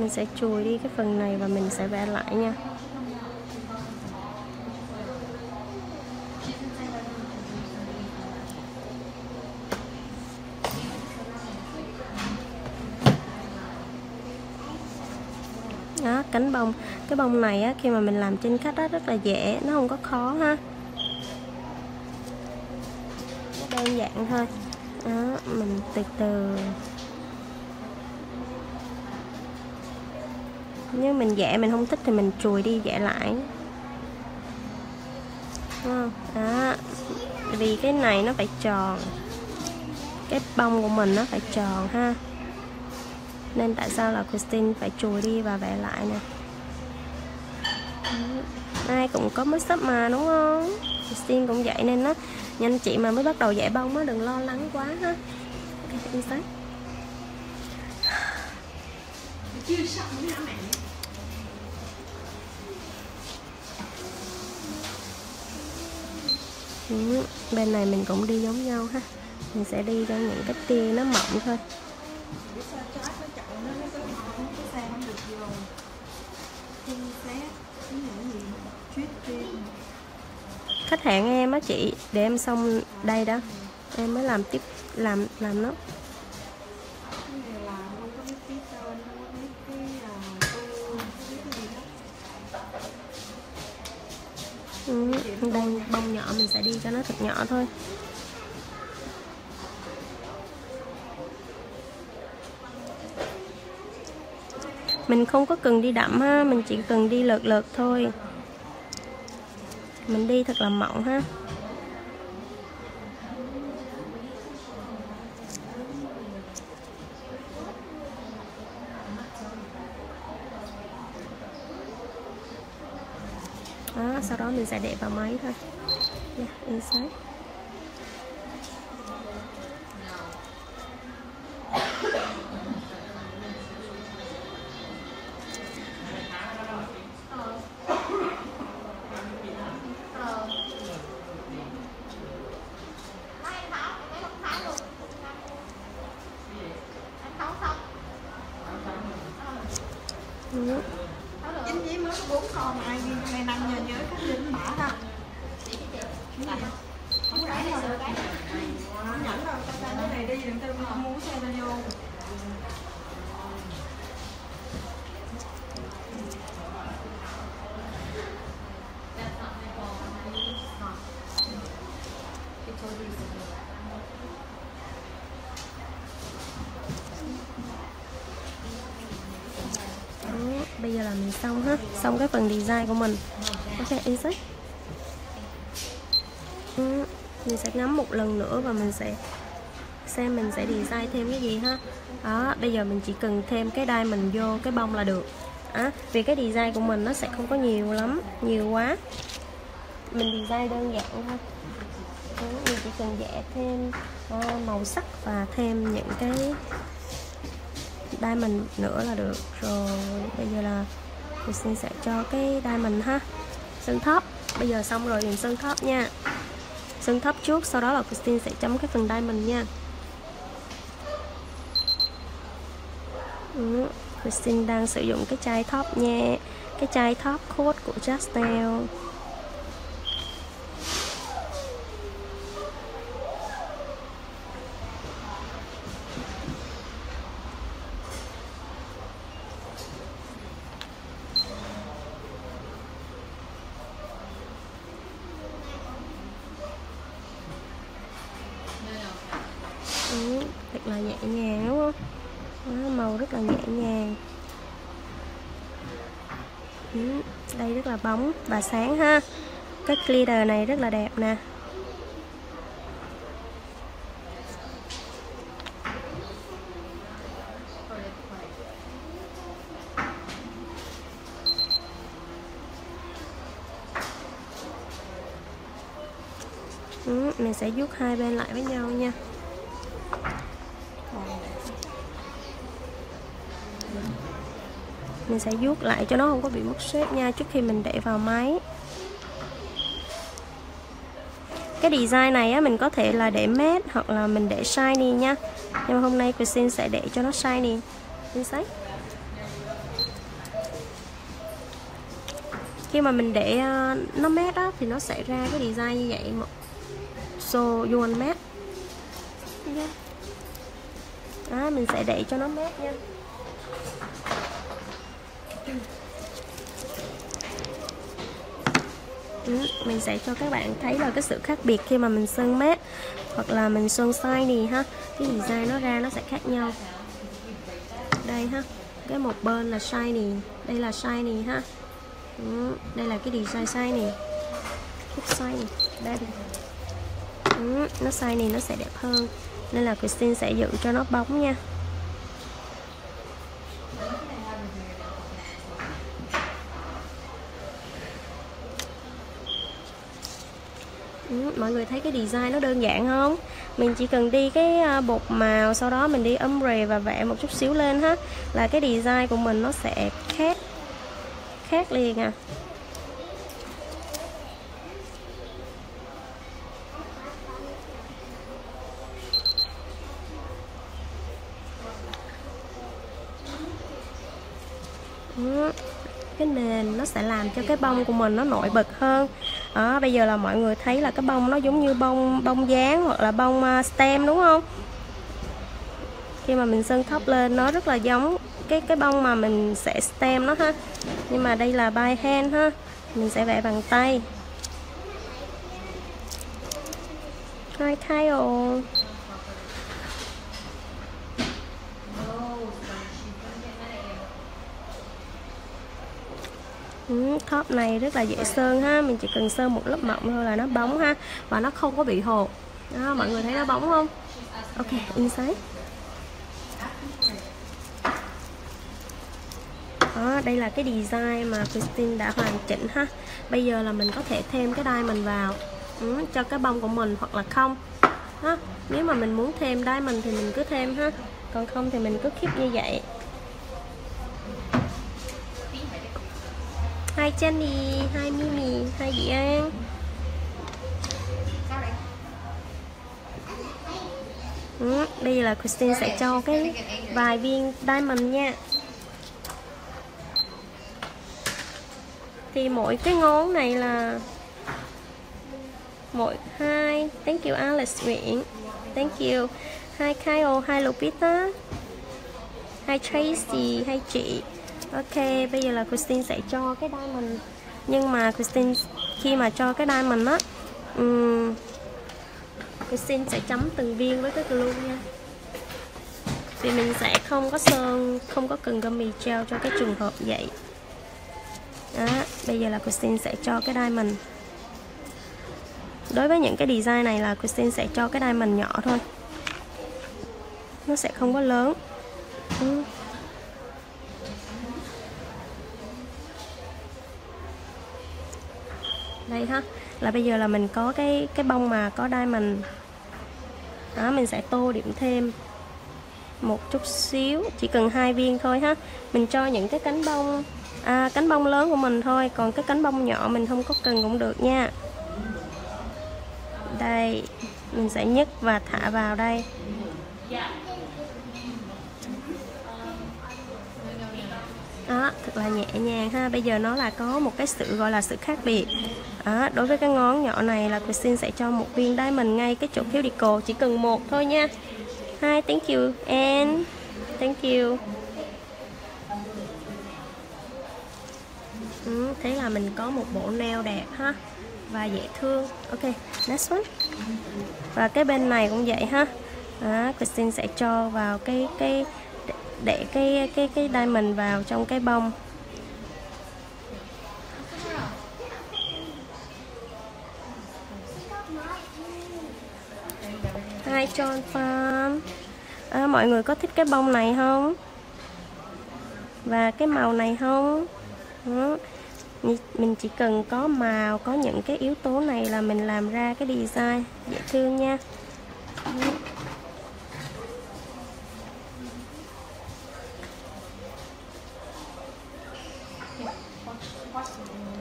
Mình sẽ chùi đi cái phần này và mình sẽ vẽ lại nha. Đó, cánh bông. Cái bông này á, khi mà mình làm trên cách á, rất là dễ, nó không có khó ha. Đơn giản thôi. Đó, mình từ từ. Nếu mình vẽ mình không thích thì mình chùi đi vẽ lại. Đó. Vì cái này nó phải tròn. Cái bông của mình nó phải tròn ha. Nên tại sao là Christine phải chùi đi và vẽ lại nè. Ai cũng có make-up mà đúng không? Christine cũng vậy nên đó. Nhanh chị mà mới bắt đầu vẽ bông á, đừng lo lắng quá ha. Okay, bên này mình cũng đi giống nhau ha. Mình sẽ đi cho những cái tia nó mỏng thôi. Khách hàng em á chị, để em xong đây đó em mới làm tiếp, làm nó. Đây bông nhỏ mình sẽ đi cho nó thật nhỏ thôi. Mình không có cần đi đậm ha, mình chỉ cần đi lượt lượt thôi. Mình đi thật là mỏng ha. Đó, sau đó mình sẽ để vào máy thôi. Inside. Bây giờ là mình xong ha, xong cái phần design của mình. Ok, insert. Mình sẽ ngắm một lần nữa và mình sẽ xem mình sẽ design thêm cái gì ha. Đó, bây giờ mình chỉ cần thêm cái đai mình vô cái bông là được. Vì cái design của mình nó sẽ không có nhiều lắm, nhiều quá. Mình design đơn giản thôi. Mình chỉ cần vẽ thêm màu sắc và thêm những cái diamond nữa là được rồi. Bây giờ là mình sẽ cho cái diamond ha, sơn thớp. Bây giờ xong rồi mình sơn thớp nha. sơn thấp trước, sau đó là Christine sẽ chấm cái phần đai mình nha. Christine đang sử dụng cái chai top nha, cái chai top coat của Just Nail. Thật là nhẹ nhàng đúng không? Đó, màu rất là nhẹ nhàng. Đây rất là bóng và sáng ha. Cái glitter này rất là đẹp nè. Mình sẽ vuốt hai bên lại với nhau nha. Mình sẽ vuốt lại cho nó không có bị mất shape nha, trước khi mình để vào máy. Cái design này á, mình có thể là để matte hoặc là mình để shiny nha. Nhưng mà hôm nay Christine sẽ để cho nó shiny. Khi mà mình để nó matte á, thì nó sẽ ra cái design như vậy. So you want matte. Đó, mình sẽ để cho nó matte nha. Mình sẽ cho các bạn thấy là cái sự khác biệt khi mà mình sơn matte hoặc là mình sơn shiny ha. Cái design nó ra nó sẽ khác nhau. Đây ha, cái một bên là shiny, đây là shiny ha. Đây là cái design shiny. Đây. Nó shiny nó sẽ đẹp hơn. Nên là Christine sẽ giữ cho nó bóng nha. Mọi người thấy cái design nó đơn giản không? Mình chỉ cần đi cái bột màu, sau đó mình đi ombre và vẽ một chút xíu lên ha, là cái design của mình nó sẽ khác liền à. Cái nền nó sẽ làm cho cái bông của mình nó nổi bật hơn. Đó, bây giờ là mọi người thấy là cái bông nó giống như bông dáng hoặc là bông stem đúng không? Khi mà mình sơn thấp lên nó rất là giống cái bông mà mình sẽ stem nó ha. Nhưng mà đây là by hand ha, mình sẽ vẽ bằng tay. Hi Kyle. Top này rất là dễ sơn ha, mình chỉ cần sơn một lớp mỏng thôi là nó bóng ha, và nó không có bị hột. Đó, mọi người thấy nó bóng không? Ok, inside. Đó, đây là cái design mà Christine đã hoàn chỉnh ha. Bây giờ là mình có thể thêm cái diamond vào cho cái bông của mình hoặc là không. Đó, nếu mà mình muốn thêm diamond thì mình cứ thêm ha, còn không thì mình cứ keep như vậy. Hi Jenny, hi Mimi, hi Dị An. Bây giờ là Christine sẽ cho cái vài viên diamond nha. Thì mỗi cái ngón này là mỗi hai. Thank you Alex Nguyễn. Thank you. Hi Kyle, hi Lupita. Hi Tracy, hi chị. Ok, bây giờ là Christine sẽ cho cái diamond. Nhưng mà Christine khi mà cho cái diamond á, Christine sẽ chấm từng viên với cái glue nha. Vì mình sẽ không có sơn, không có cần gummy gel cho cái trường hợp vậy. Đó, bây giờ là Christine sẽ cho cái diamond. Đối với những cái design này là Christine sẽ cho cái diamond nhỏ thôi, nó sẽ không có lớn. Đây ha, là bây giờ là mình có cái bông mà có diamond. Đó, mình sẽ tô điểm thêm một chút xíu, chỉ cần hai viên thôi ha. Mình cho những cái cánh bông, cánh bông lớn của mình thôi, còn cái cánh bông nhỏ mình không có cần cũng được nha. Đây, mình sẽ nhấc và thả vào đây. Đó, thật là nhẹ nhàng ha. Bây giờ nó là có một cái sự gọi là sự khác biệt. Đó, đối với cái ngón nhỏ này là Christine sẽ cho một viên diamond ngay cái chỗ cuticle, chỉ cần một thôi nha. Hi, thank you and thank you. Thế là mình có một bộ nail đẹp ha và dễ thương. Ok, next one. Và cái bên này cũng vậy ha. Đó, Christine sẽ cho vào cái để cái diamond vào trong cái bông. Hi John Farm. Mọi người có thích cái bông này không? Và cái màu này không? Mình chỉ cần có màu, có những cái yếu tố này là mình làm ra cái design dễ thương nha.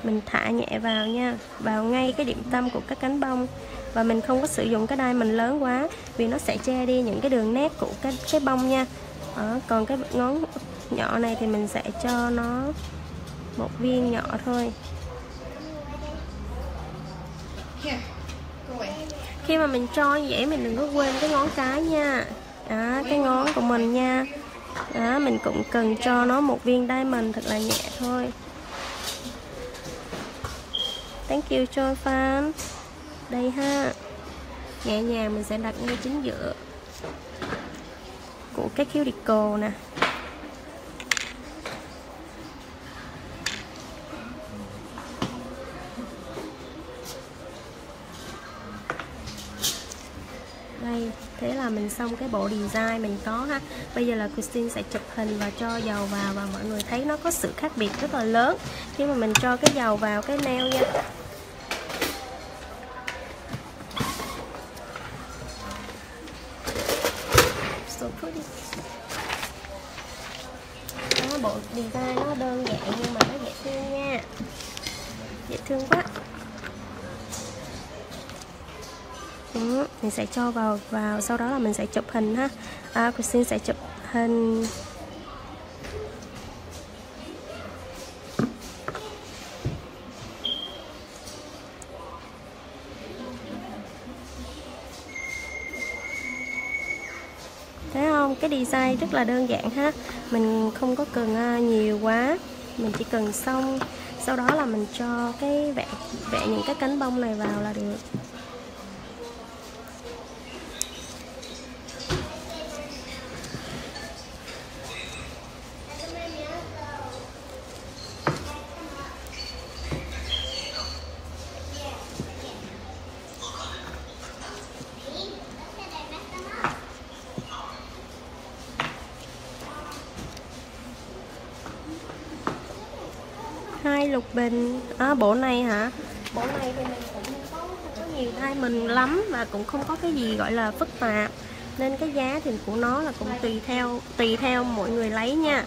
Mình thả nhẹ vào nha, vào ngay cái điểm tâm của các cánh bông. Và mình không có sử dụng cái diamond lớn quá, vì nó sẽ che đi những cái đường nét của cái bông nha. Còn cái ngón nhỏ này thì mình sẽ cho nó một viên nhỏ thôi. Khi mà mình cho như vậy mình đừng có quên cái ngón cái nha. Đó, cái ngón của mình nha. Đó, mình cũng cần cho nó một viên diamond thật là nhẹ thôi. Thank you Joy Fan. Đây ha, nhẹ nhàng mình sẽ đặt ngay chính giữa của cái cuticle nè. Đây, thế là mình xong cái bộ design mình có ha. Bây giờ là Christine sẽ chụp hình và cho dầu vào, và mọi người thấy nó có sự khác biệt rất là lớn khi mà mình cho cái dầu vào cái nail nha. Đó, bộ design nó đơn giản nhưng mà nó dễ thương nha. Dễ thương quá. Mình sẽ cho vào sau đó là mình sẽ chụp hình ha. Christine sẽ chụp hình. Thấy không? Cái design rất là đơn giản ha. Mình không có cần nhiều quá, mình chỉ cần xong. Sau đó là mình cho cái vẽ những cái cánh bông này vào là được. Hai lục bình. Bộ này hả? Bộ này thì mình cũng không có nhiều diamond lắm, và cũng không có cái gì gọi là phức tạp, nên cái giá thì của nó là cũng tùy theo mọi người lấy nha.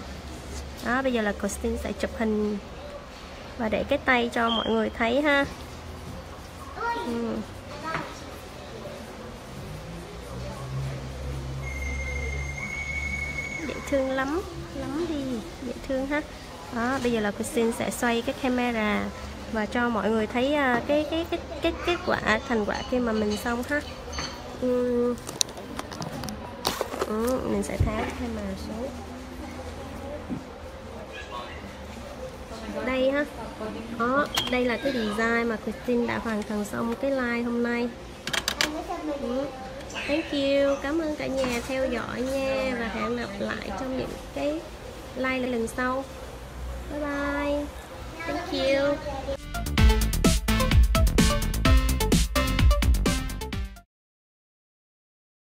Đó, bây giờ là Christine sẽ chụp hình và để cái tay cho mọi người thấy ha. Dễ thương lắm đi, dễ thương ha. Đó, bây giờ là Christine sẽ xoay cái camera và cho mọi người thấy cái kết quả, thành quả khi mà mình xong ha. Mình sẽ tháo cái mà xuống đây ha. Đó, đây là cái design mà Christine đã hoàn thành xong cái live hôm nay. Thank you, cảm ơn cả nhà theo dõi nha, và hẹn gặp lại trong những cái live lần sau. Bye bye. Thank you.